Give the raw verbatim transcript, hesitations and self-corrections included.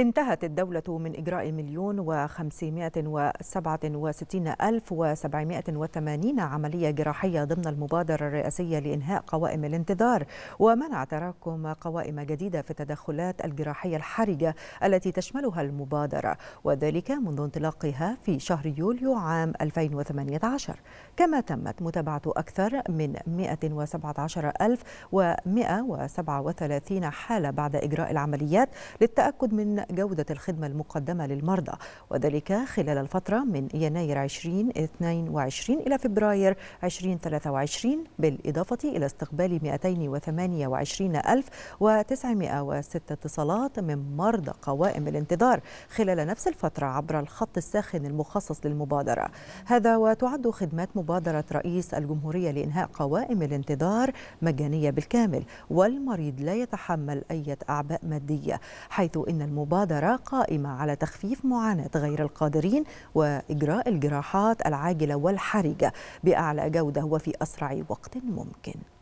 انتهت الدولة من إجراء مليون وخمسمائة وسبعة وستين ألف وسبعمائة وثمانين عملية جراحية ضمن المبادرة الرئاسية لإنهاء قوائم الانتظار ومنع تراكم قوائم جديدة في التدخلات الجراحية الحرجة التي تشملها المبادرة، وذلك منذ انطلاقها في شهر يوليو عام ألفين وثمانية عشر، كما تمت متابعة أكثر من مائة وسبعة عشر ألف ومائة وسبعة وثلاثين حالة بعد إجراء العمليات للتأكد من جودة الخدمة المقدمة للمرضى، وذلك خلال الفترة من يناير ألفين واثنين وعشرين إلى فبراير ألفين وثلاثة وعشرين، بالإضافة إلى استقبال مائتين وثمانية وعشرين ألف وتسعمائة وستة اتصالات من مرضى قوائم الانتظار خلال نفس الفترة عبر الخط الساخن المخصص للمبادرة. هذا وتعد خدمات مبادرة رئيس الجمهورية لإنهاء قوائم الانتظار مجانية بالكامل، والمريض لا يتحمل أي أعباء مادية، حيث إن المبادرة قائمة على تخفيف معاناة غير القادرين وإجراء الجراحات العاجلة والحرجة بأعلى جودة وفي أسرع وقت ممكن.